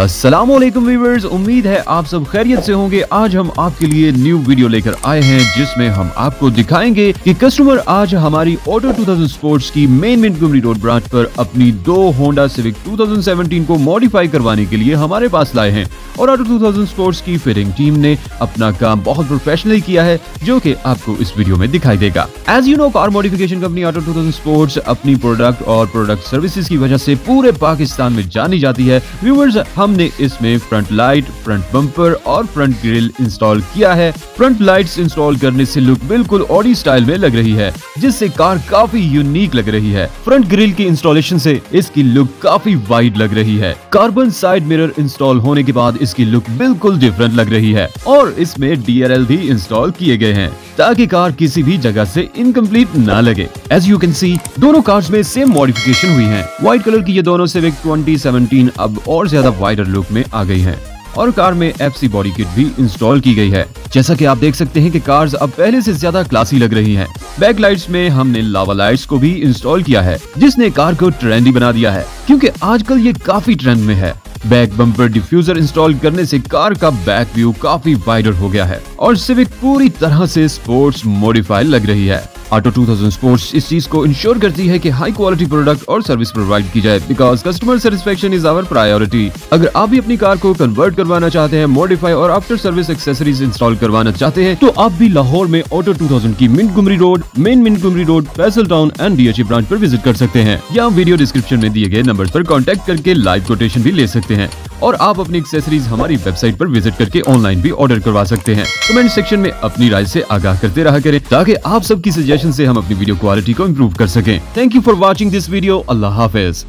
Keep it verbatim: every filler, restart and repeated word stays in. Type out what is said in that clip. अस्सलाम वालेकुम व्यूअर्स, उम्मीद है आप सब खैरियत से होंगे। आज हम आपके लिए न्यू वीडियो लेकर आए हैं जिसमें हम आपको दिखाएंगे कि कस्टमर आज हमारी ऑटो टू थाउज़ेंड स्पोर्ट्स की मेन मोंटगोमरी रोड ब्रांच पर अपनी दो Honda Civic two thousand seventeen को मॉडिफाई करवाने के लिए हमारे पास लाए हैं और ऑटो टू थाउज़ेंड स्पोर्ट्स की फिटिंग टीम ने अपना काम बहुत प्रोफेशनली किया है जो कि आपको इस वीडियो में दिखाई देगा। As you know, car modification company auto two thousand sports अपनी प्रोडक्ट और प्रोडक्ट सर्विसेज की वजह से पूरे पाकिस्तान में जानी जाती है। व्यूअर्स, हमने इसमें फ्रंट लाइट, फ्रंट बम्पर और फ्रंट ग्रिल इंस्टॉल किया है। फ्रंट लाइट्स इंस्टॉल करने से लुक बिल्कुल ऑडी स्टाइल में लग रही है जिससे कार काफी यूनिक लग रही है। फ्रंट ग्रिल की इंस्टॉलेशन से इसकी लुक काफी वाइड लग रही है। कार्बन साइड मिरर इंस्टॉल होने के बाद इसकी लुक बिल्कुल डिफरेंट लग रही है और इसमें डी आर एल भी इंस्टॉल किए गए हैं ताकि कार किसी भी जगह से इनकम्प्लीट ना लगे। एज यू कैन सी, दोनों कार्स में सेम मॉडिफिकेशन हुई है। व्हाइट कलर की ये दोनों सिविक ट्वेंटी सेवनटीन अब और ज्यादा वाइडर लुक में आ गई हैं और कार में एफ सी बॉडी किट भी इंस्टॉल की गई है। जैसा कि आप देख सकते हैं कि कार्स अब पहले से ज्यादा क्लासी लग रही हैं। बैक लाइट्स में हमने लावा लाइट्स को भी इंस्टॉल किया है जिसने कार को ट्रेंडी बना दिया है क्योंकि आजकल ये काफी ट्रेंड में है। बैक बम्पर डिफ्यूजर इंस्टॉल करने से कार का बैक व्यू काफी वाइडर हो गया है और सिविक पूरी तरह से स्पोर्ट्स मॉडिफाई लग रही है। ऑटो टू थाउज़ेंड स्पोर्ट्स इस चीज को इंश्योर करती है कि हाई क्वालिटी प्रोडक्ट और सर्विस प्रोवाइड की जाए because customer satisfaction is our priority. अगर आप भी अपनी कार को कन्वर्ट करवाना चाहते हैं, मॉडिफाई और आफ्टर सर्विस एक्सेसरीज इंस्टॉल करवाना चाहते हैं तो आप भी लाहौर में ऑटो टू थाउज़ेंड की Montgomery road, main Montgomery road, Faisal town and D H A branch पर विजिट कर सकते हैं या वीडियो डिस्क्रिप्शन में दिए गए नंबर पर कांटेक्ट करके लाइव कोटेशन भी ले सकते हैं और आप अपनी एक्सेसरीज हमारी वेबसाइट पर विजिट करके ऑनलाइन भी ऑर्डर करवा सकते हैं। कमेंट सेक्शन में अपनी राय से आगाह करते रहा करें ताकि आप सबकी सजेशन से हम अपनी वीडियो क्वालिटी को इम्प्रूव कर सकें। Thank you for watching this video. अल्लाह हाफिज।